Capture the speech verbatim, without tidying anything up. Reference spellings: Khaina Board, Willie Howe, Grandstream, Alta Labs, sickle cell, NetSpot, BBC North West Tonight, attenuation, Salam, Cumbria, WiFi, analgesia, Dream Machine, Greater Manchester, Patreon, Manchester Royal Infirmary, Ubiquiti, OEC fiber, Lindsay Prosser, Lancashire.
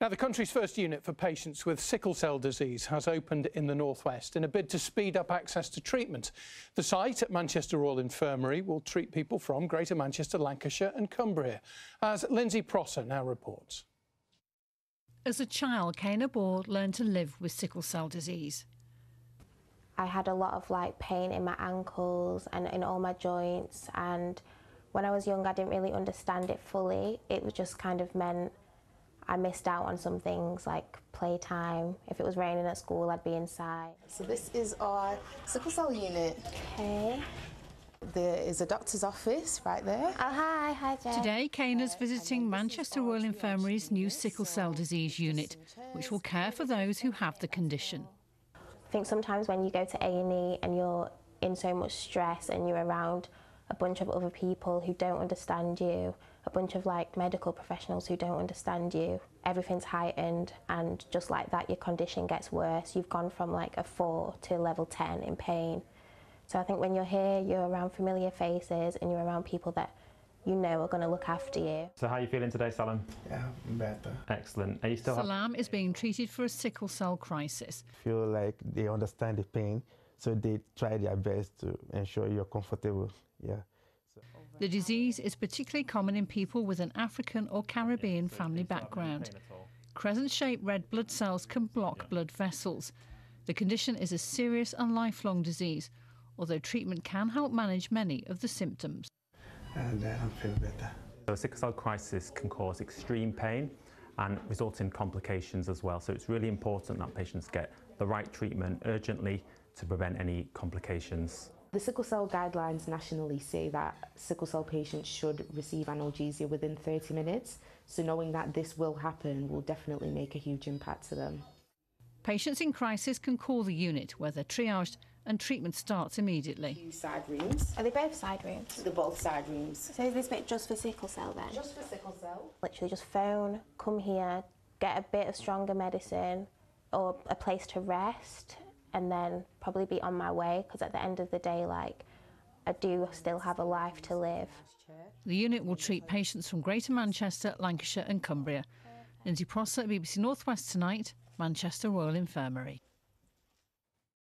Now, the country's first unit for patients with sickle cell disease has opened in the northwest in a bid to speed up access to treatment. The site at Manchester Royal Infirmary will treat people from Greater Manchester, Lancashire and Cumbria, as Lindsay Prosser now reports. As a child, Khaina Board learned to live with sickle cell disease. I had a lot of like pain in my ankles and in all my joints, and when I was young I didn't really understand it fully. It was just kind of meant I missed out on some things like playtime. If it was raining at school, I'd be inside. So this is our sickle cell unit. Okay. There is a doctor's office right there. Oh, hi, hi, Jen. Today, Khaina's visiting Manchester Royal Infirmary's new sickle cell disease unit, which will care for those who have the condition. I think sometimes when you go to A and E and you're in so much stress and you're around a bunch of other people who don't understand you, a bunch of like medical professionals who don't understand you. Everything's heightened, and just like that your condition gets worse. You've gone from like a four to level ten in pain. So I think when you're here, you're around familiar faces and you're around people that you know are going to look after you. So how are you feeling today, Salam? Yeah, I'm better. Excellent. Are you still Salam is being treated for a sickle cell crisis. I feel like they understand the pain, so they try their best to ensure you're comfortable. Yeah. The disease is particularly common in people with an African or Caribbean family background. Crescent-shaped red blood cells can block blood vessels. The condition is a serious and lifelong disease, although treatment can help manage many of the symptoms. And I feel better. So a sickle cell crisis can cause extreme pain and result in complications as well. So it's really important that patients get the right treatment urgently to prevent any complications. The sickle cell guidelines nationally say that sickle cell patients should receive analgesia within thirty minutes, so knowing that this will happen will definitely make a huge impact to them. Patients in crisis can call the unit where they're triaged and treatment starts immediately. Two side rooms. Are they both side rooms? They're both side rooms. So is this bit just for sickle cell then? Just for sickle cell. Literally just phone, come here, get a bit of stronger medicine or a place to rest, and then probably be on my way, because at the end of the day, like, I do still have a life to live. The unit will treat patients from Greater Manchester, Lancashire and Cumbria. Lindsay Prosser, B B C North West Tonight, Manchester Royal Infirmary.